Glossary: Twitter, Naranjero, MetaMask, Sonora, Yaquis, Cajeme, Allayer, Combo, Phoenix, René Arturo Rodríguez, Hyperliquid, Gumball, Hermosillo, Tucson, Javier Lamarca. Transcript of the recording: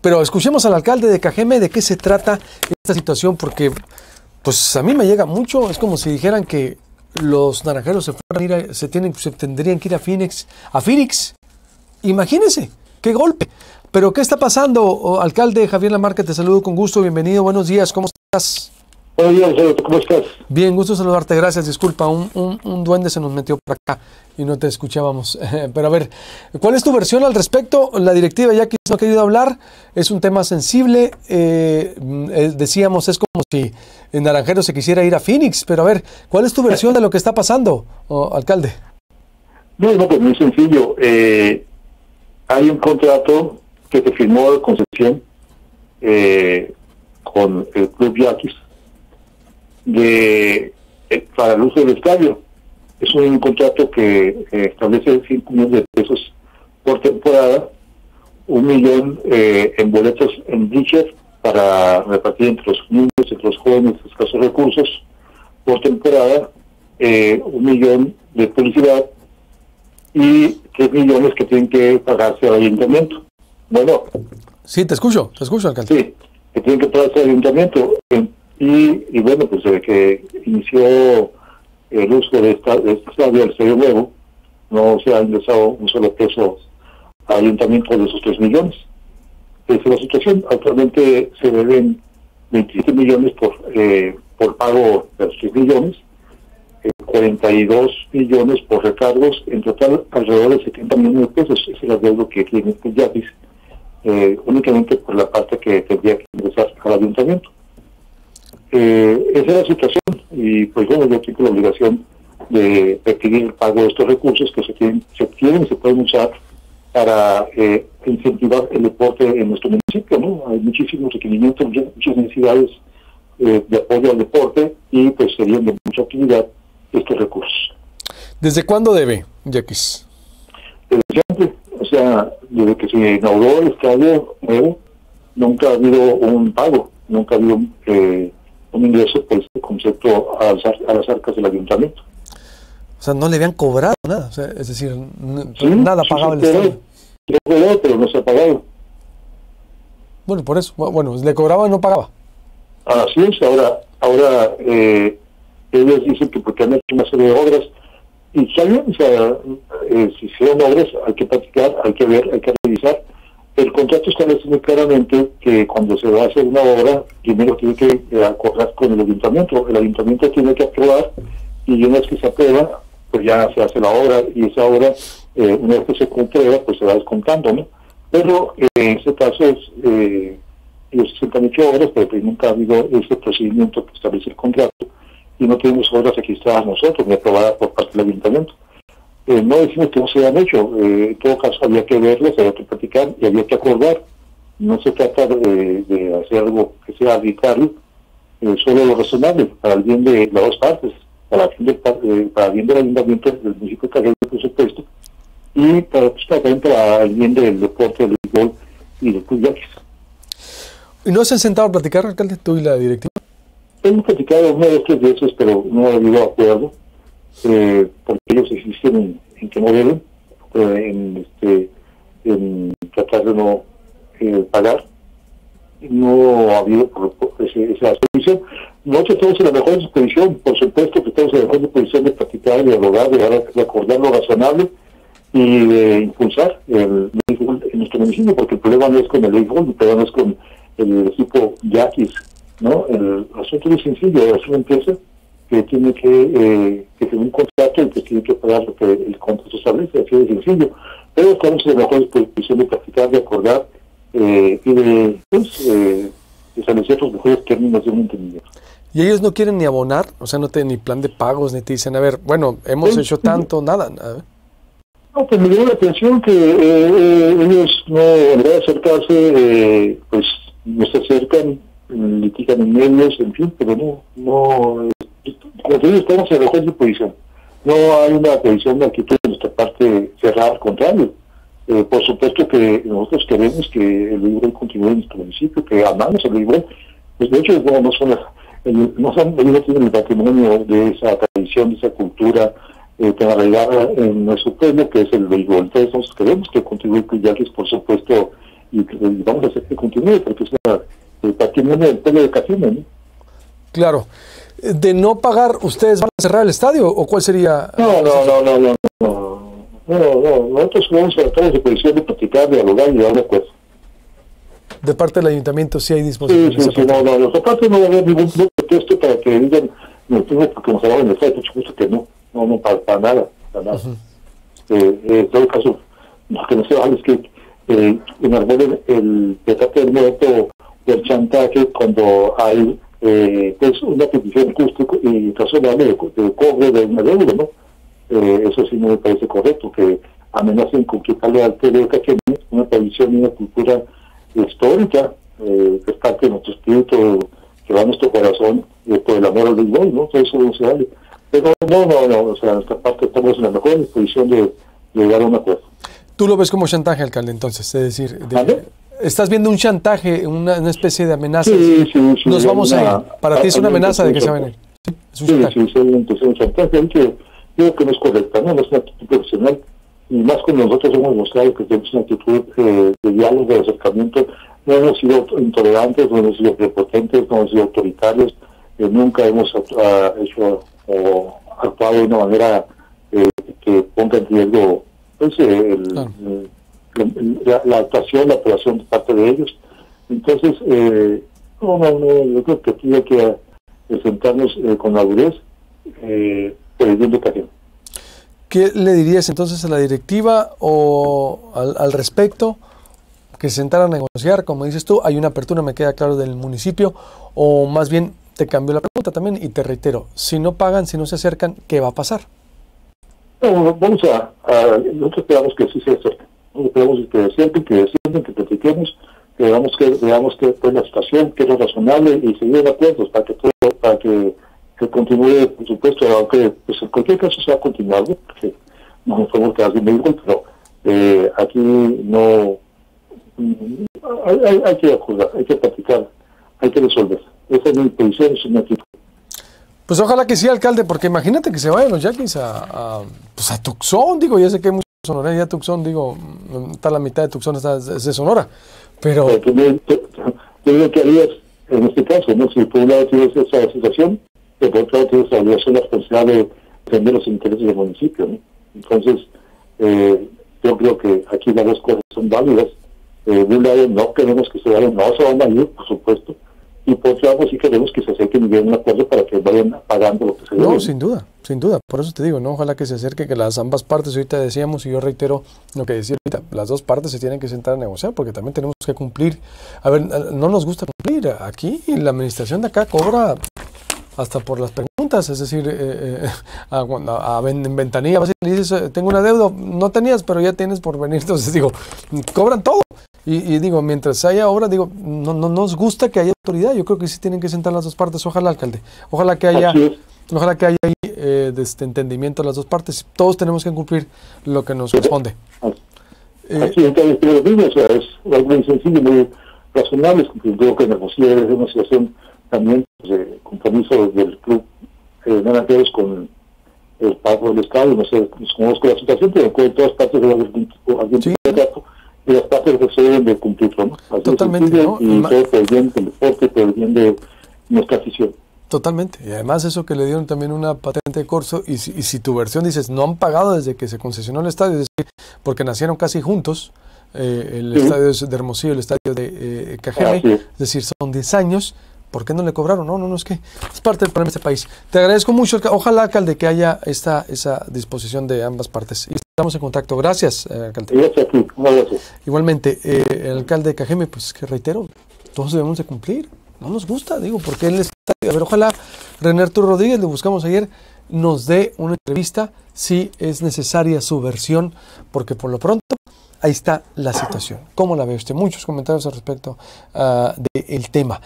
Pero escuchemos al alcalde de Cajeme de qué se trata esta situación, porque pues a mí me llega mucho. Es como si dijeran que los naranjeros se tendrían que ir a Phoenix. Imagínense, qué golpe. Pero ¿qué está pasando, alcalde? Javier Lamarca, te saludo con gusto, bienvenido, buenos días, ¿cómo estás? Buenos días, ¿cómo estás? Bien, gusto saludarte, gracias, disculpa, un duende se nos metió por acá y no te escuchábamos. Pero a ver, ¿cuál es tu versión al respecto? La directiva Yaquis no ha querido hablar, es un tema sensible, decíamos, es como si en Naranjero se quisiera ir a Phoenix, pero a ver, ¿cuál es tu versión de lo que está pasando, alcalde? No, pues muy sencillo, hay un contrato que se firmó de concesión con el club Yaquis para el uso del estadio. Es un contrato que establece 5 millones de pesos por temporada, 1 millón en boletos en dichas para repartir entre los niños, entre los jóvenes de escasos recursos por temporada, 1 millón de publicidad y 3 millones que tienen que pagarse al ayuntamiento. Bueno, sí, te escucho, alcalde. Sí, que tienen que pagarse el ayuntamiento. Y bueno, pues desde que inició el uso de este estadio, el estadio nuevo, no se ha ingresado un solo peso al ayuntamiento de esos 3 millones. Esa es la situación. Actualmente se deben 27 millones por pago de los 3 millones, 42 millones por recargos, en total alrededor de 70 millones de pesos. Ese es el adeudo que tiene este Yaquis. Únicamente por la parte que tendría que ingresar al ayuntamiento. Esa es la situación y pues bueno, yo tengo la obligación de pedir el pago de estos recursos que se pueden usar para incentivar el deporte en nuestro municipio, ¿no? Hay muchísimos requerimientos, muchas necesidades de apoyo al deporte y pues serían de mucha utilidad estos recursos. ¿Desde cuándo debe, Yaquis? Desde siempre. O sea, desde que se inauguró el estadio nuevo, nunca ha habido un pago, nunca ha habido un ingreso por este concepto a las arcas del ayuntamiento. O sea, no le habían cobrado nada, o sea, es decir, sí, nada pagaba el estadio. Se cobró, pero no se ha pagado. Bueno, por eso, bueno, le cobraba y no pagaba. Así es, ahora ellos dicen que porque han hecho una serie de obras. Y también, o sea, si son obras, hay que platicar, hay que ver, hay que revisar. El contrato establece muy claramente que cuando se va a hacer una obra, primero tiene que acordar con el ayuntamiento. El ayuntamiento tiene que aprobar y una vez que se aprueba, pues ya se hace la obra y esa obra, una vez que se comprueba, pues se va descontando, ¿no? Pero en este caso, ellos se han hecho obras, pero nunca ha habido ese procedimiento que establece el contrato. Y no tenemos obras registradas nosotros, ni aprobadas por parte del ayuntamiento. No decimos que no se han hecho, en todo caso había que verlas, había que platicar y había que acordar. No se trata de hacer algo que sea arbitrario, solo lo razonable, para el bien de las dos partes, para el bien del ayuntamiento, del municipio de Cajeme, por supuesto, y para el bien del deporte, del fútbol y del club Yaquis. ¿Y no se han sentado a platicar, alcalde, tú y la directiva? Hemos platicado una de estas veces, pero no ha habido acuerdo, porque ellos existen en que no deben, en tratar de no pagar. No ha habido esa solución. Nosotros estamos en la mejor disposición, por supuesto que estamos en la mejor disposición de platicar, de dialogar, de acordar lo razonable y de impulsar el béisbol en nuestro municipio, porque el problema no es con el béisbol, el problema no es con el equipo Yaquis. ¿No? El asunto es sencillo, es una empresa que tiene que tener un contrato y que tiene que pagar lo que el contrato establece, así de sencillo. Pero estamos en la mejor disposición de practicar, de acordar y de establecer los mejores términos de un entendimiento. ¿Y ellos no quieren ni abonar? O sea, no tienen ni plan de pagos, ni te dicen, a ver, bueno, hemos hecho tanto, nada. No, pues me dio la atención que ellos no, en vez de acercarse, pues no se acercan, litigan en medios, en fin, pero no como te digo, estamos en la mejor disposición. No hay una posición de actitud de nuestra parte cerrada, al contrario. Por supuesto que nosotros queremos que el béisbol continúe en nuestro municipio, que amamos el béisbol. Pues de hecho, bueno, no tienen el patrimonio de esa tradición, de esa cultura que arraigada en nuestro pueblo, que es el béisbol. Entonces, nosotros queremos que continúe el Yaquis, por supuesto, y vamos a hacer que continúe, porque es el patrimonio del pueblo de Cajeme, ¿no? Claro. ¿De no pagar, ustedes van a cerrar el estadio o cuál sería? No. Nosotros vamos a tratar de policía de platicar, dialogar y darle pues. De parte del ayuntamiento sí hay disposición. Sí, los aparte no va a haber ningún protesto para que digan, porque nos hablaban de estadio, justo que no, para nada. En todo caso, lo que no se vale es que enarbolen el petate del muerto del chantaje cuando hay pues una petición justa y razonable de cobre de una deuda, ¿no? Eso sí no me parece correcto, que amenacen con quitarle al pueblo de Cajeme una tradición y una cultura histórica, que es parte de nuestro espíritu, que va a nuestro corazón, por el amor al béisbol, ¿no? Eso no se vale. Pero o sea, en esta parte estamos en la mejor disposición de llegar a un acuerdo. ¿Tú lo ves como chantaje, alcalde, entonces? Es decir, ¿estás viendo un chantaje, una especie de amenaza? Sí. Nos vamos a ir. Para ti es una amenaza de que se van a ir. Sí, es un chantaje. Yo creo que no es correcta, no es una actitud profesional. Y más que nosotros hemos mostrado que tenemos una actitud de diálogo, de acercamiento. No hemos sido intolerantes, no hemos sido prepotentes, no hemos sido autoritarios. Nunca hemos hecho o actuado de una manera que ponga en riesgo la actuación, la población de parte de ellos. Entonces, yo creo que tiene que sentarnos con madurez, perdiendo Cajeme. ¿Qué le dirías entonces a la directiva o al respecto? Que se sentaran a negociar, como dices tú, hay una apertura, me queda claro, del municipio, o más bien te cambio la pregunta también y te reitero, si no pagan, si no se acercan, ¿qué va a pasar? No, vamos nosotros esperamos que sí se acerquen. Esperamos que sienten, que platiquemos, que veamos que pues, la situación, que es lo razonable y seguir de acuerdos para que todo, para que continúe, por supuesto, aunque pues, en cualquier caso se va a continuar, ¿no? Porque no nos podemos quedar sin médico, pero aquí no hay que acordar, hay que platicar, hay que resolver. Esa es mi posición, es una actitud. Pues ojalá que sí, alcalde, porque imagínate que se vayan los Yaquis a Tucson, digo, ya sé que hay muchos sonorenses, ya Tucson, digo, está la mitad de Tucson, es de Sonora, pero... ¿Tú lo que harías en este caso, no? Si por un lado tienes esa situación, pero por otro lado tienes la obligación, la responsabilidad de defender los intereses del municipio, ¿no? Entonces, yo creo que aquí las dos cosas son válidas. De un lado no queremos que se vayan, no se van a ir, por supuesto, y por otro lado sí queremos que se acerquen y den un acuerdo para que vayan pagando lo que se debe. No, sin duda, por eso te digo, no, ojalá que se acerque, que las ambas partes, ahorita decíamos, y yo reitero lo que decía ahorita, las dos partes se tienen que sentar a negociar, porque también tenemos que cumplir, a ver, no nos gusta cumplir, aquí la administración de acá cobra hasta por las preguntas, es decir, en ventanilla, le dices, tengo una deuda, no tenías, pero ya tienes por venir, entonces digo, cobran todo. Y digo, mientras haya obra, digo, no nos gusta que haya autoridad, yo creo que sí tienen que sentar las dos partes, ojalá, alcalde, ojalá que haya de este entendimiento las dos partes, todos tenemos que cumplir lo que nos corresponde. Así es, pero digo, o sea, es algo muy sencillo, muy razonable, creo que en Hermosillo es una situación también de compromiso del club Naranjero con el pago del Estado, no sé, conozco la situación, pero en todas partes de algún tipo de dato. Y las partes que se deben de cumplirlo, ¿no? Así totalmente, ¿no? Y todo por el bien del deporte, por el bien de nuestra afición. Totalmente. Y además eso que le dieron también una patente de corso, y si tu versión dices, no han pagado desde que se concesionó el estadio, es decir, porque nacieron casi juntos, el estadio es de Hermosillo, el estadio de Cajeme, es decir, son 10 años, ¿por qué no le cobraron? No, es que es parte del problema de este país. Te agradezco mucho, ojalá, alcalde, que haya esa disposición de ambas partes. Estamos en contacto. Gracias, alcalde. Gracias a ti. Gracias. Igualmente, el alcalde de Cajeme, pues que reitero, todos debemos de cumplir. No nos gusta, digo, porque él está... A ver, ojalá René Arturo Rodríguez, le buscamos ayer, nos dé una entrevista si es necesaria su versión, porque por lo pronto ahí está la situación. ¿Cómo la ve usted? Muchos comentarios al respecto del tema.